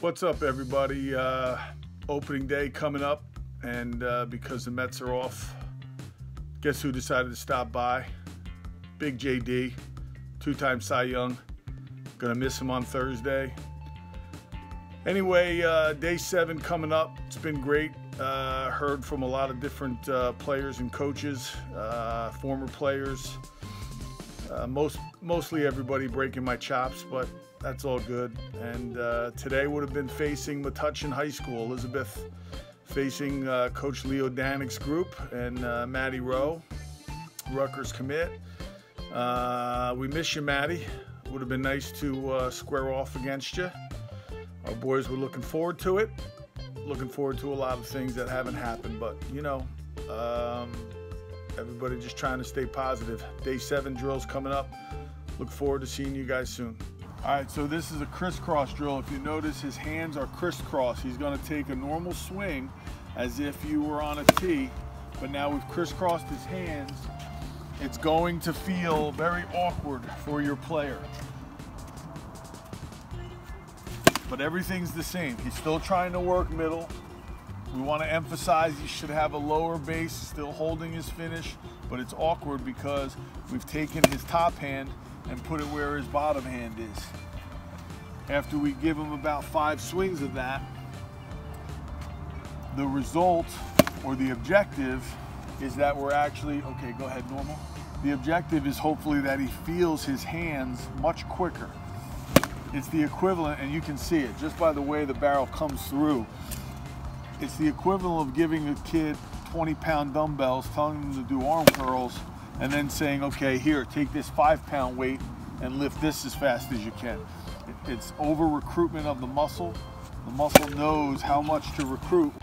What's up, everybody? Opening day coming up, and because the Mets are off, guess who decided to stop by? Big JD, two-time Cy Young. Gonna miss him on Thursday. Anyway, day 7 coming up. It's been great. Heard from a lot of different players and coaches, former players. Mostly everybody breaking my chops, but that's all good. And today would have been facing Metuchen High School. Elizabeth facing Coach Leo Danik's group and Maddie Rowe, Rutgers commit. We miss you, Maddie. Would have been nice to square off against you. Our boys were looking forward to it. Looking forward to a lot of things that haven't happened, but you know, everybody just trying to stay positive. Day 7 drills coming up. Look forward to seeing you guys soon. All right, so this is a crisscross drill. If you notice, his hands are crisscross. He's gonna take a normal swing as if you were on a tee, but now we've crisscrossed his hands. It's going to feel very awkward for your player. But everything's the same. He's still trying to work middle. We want to emphasize he should have a lower base, still holding his finish, but it's awkward because we've taken his top hand and put it where his bottom hand is. After we give him about 5 swings of that, the result or the objective is that we're actually, okay, go ahead, normal. The objective is hopefully that he feels his hands much quicker. It's the equivalent, and you can see it just by the way the barrel comes through. It's the equivalent of giving a kid 20-pound dumbbells, telling them to do arm curls, and then saying, okay, here, take this 5-pound weight and lift this as fast as you can. It's over recruitment of the muscle. The muscle knows how much to recruit.